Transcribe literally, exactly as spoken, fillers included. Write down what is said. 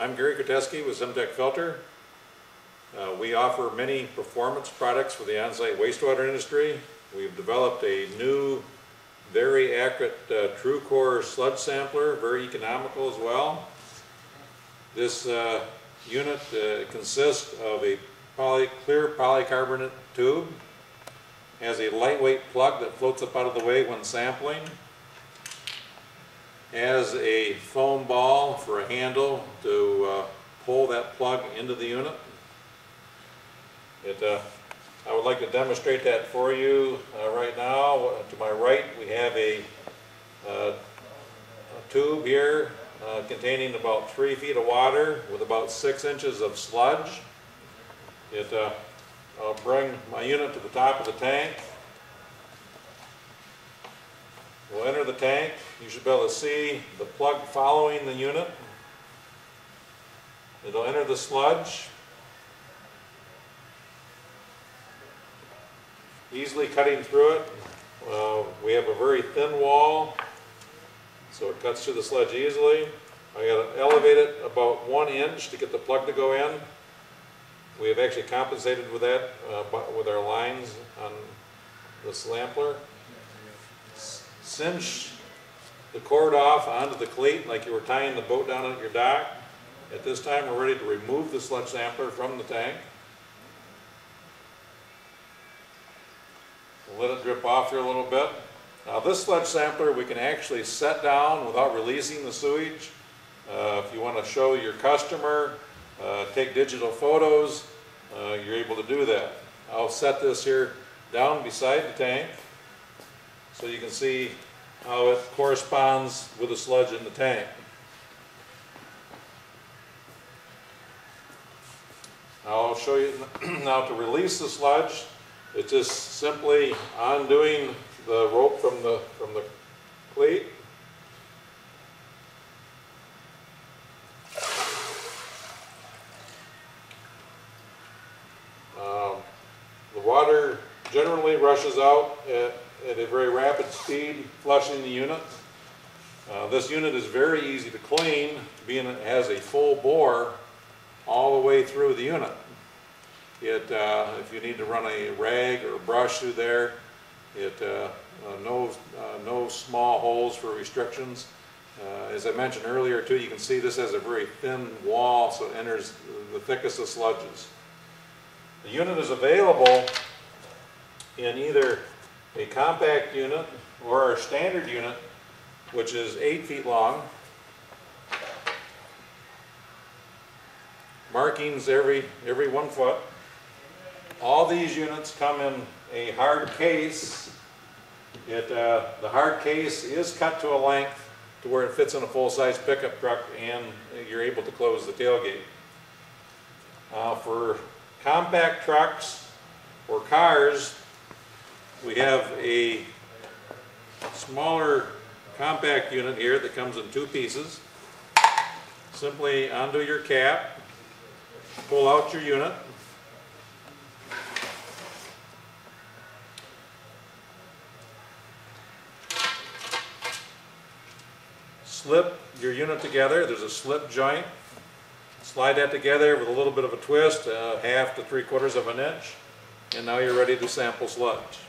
I'm Gary Kreteski with Sim/Tech Filter. Uh, we offer many performance products for the on-site wastewater industry. We've developed a new, very accurate uh, TruCore sludge sampler, very economical as well. This uh, unit uh, consists of a poly, clear polycarbonate tube, has a lightweight plug that floats up out of the way when sampling, has a foam ball for a handle to uh, pull that plug into the unit. It, uh, I would like to demonstrate that for you uh, right now. To my right we have a, uh, a tube here uh, containing about three feet of water with about six inches of sludge. It, uh, I'll bring my unit to the top of the tank. We'll enter the tank. You should be able to see the plug following the unit. It'll enter the sludge, easily cutting through it. Uh, we have a very thin wall, so it cuts through the sludge easily. I got to elevate it about one inch to get the plug to go in. We have actually compensated with that uh, with our lines on the sampler. Cinch the cord off onto the cleat like you were tying the boat down at your dock. At this time we're ready to remove the sludge sampler from the tank. Let it drip off here a little bit. Now this sludge sampler we can actually set down without releasing the sewage. Uh, if you want to show your customer, uh, take digital photos, uh, you're able to do that. I'll set this here down beside the tank so you can see how it corresponds with the sludge in the tank. I'll show you now to release the sludge. It's just simply undoing the rope from the from the cleat. Um, the water generally rushes out at, at a very rapid speed, flushing the unit. Uh, this unit is very easy to clean, being it has a full bore all the way through the unit. It, uh, if you need to run a rag or brush through there, it uh, uh, no uh, no small holes for restrictions. Uh, as I mentioned earlier too, you can see this has a very thin wall, so it enters the thickest of sludges. The unit is available in either a compact unit or our standard unit, which is eight feet long. Markings every every one foot. All these units come in a hard case. It, uh, the hard case is cut to a length to where it fits in a full-size pickup truck and you're able to close the tailgate. Uh, for compact trucks or cars, we have a smaller compact unit here that comes in two pieces. Simply undo your cap, pull out your unit. Slip your unit together. There's a slip joint. Slide that together with a little bit of a twist, uh, half to three quarters of an inch, and now you're ready to sample sludge.